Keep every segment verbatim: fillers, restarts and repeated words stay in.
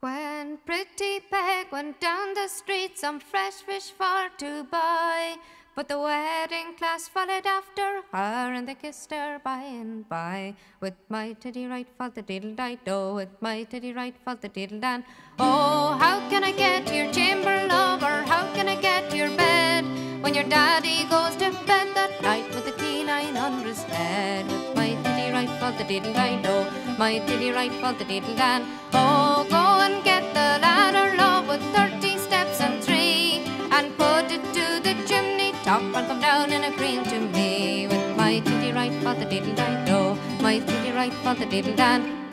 When Pretty Peg went down the street, some fresh fish for to buy. But the wedding class followed after her, and they kissed her by and by. With my titty right fell the diddle died, oh, with my titty right fell the diddle dan. Oh, how can I get to your chamber, lover? How can I get to your bed? When your daddy goes to bed that night with the T nine on his head. With my titty right fell the diddle died, oh, my titty right fell the diddle dan. Oh, go and get the ladder, love, with thirty steps and three, and put it to the chimney top, and come down in a cream to me. With my titty right for the diddle dan, oh, my titty right for the diddle dan.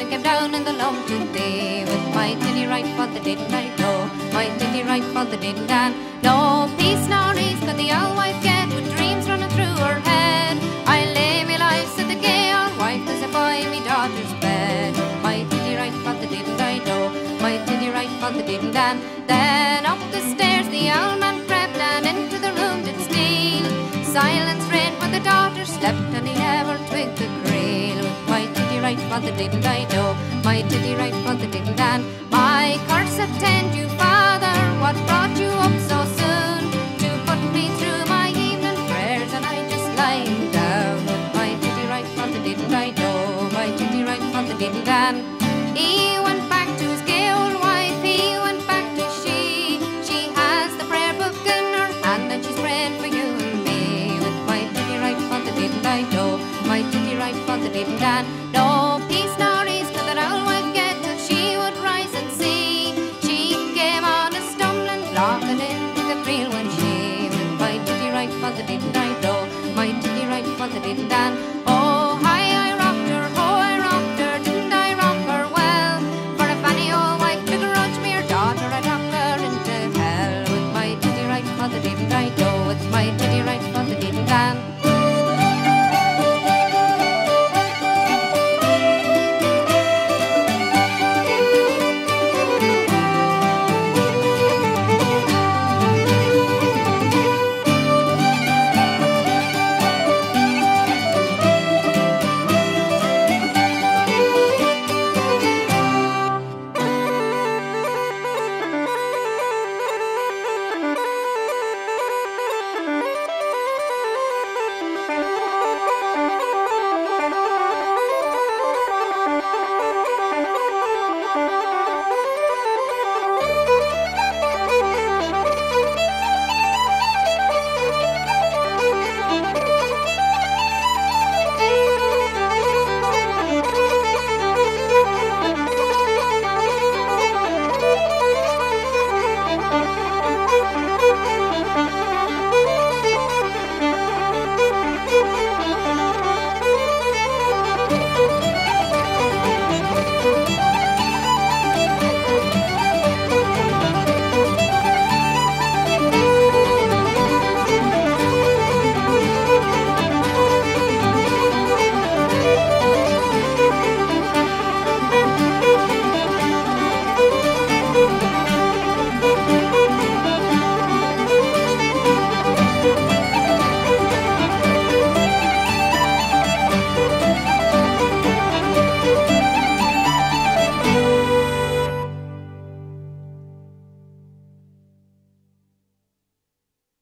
And came down in the lump to thee. With my titty right for the diddle I know, my titty right for the diddle dan. No peace, no ease could the old wife get, with dreams running through her head. I lay me life, said the gay old wife, as if I me daughter's bed. With my titty right for the diddle I know, my titty right for the diddle dan. Then up the stairs the old man crept, and into the room did steal. Silence reigned when the daughter slept, and he ever twigged the creel. With my right for the diddle I know, my titty right for the diddle dan. My curse attend you, Father, what brought you up so soon to put me through my evening prayers, and I just lying down. My titty right for the diddle I know, my titty right for the diddle dan. He went back to his gay old wife, he went back to she. She has the prayer book in her hand, and she's praying for you and me. With my titty right for the diddle I know, my titty right for the diddle dan. No.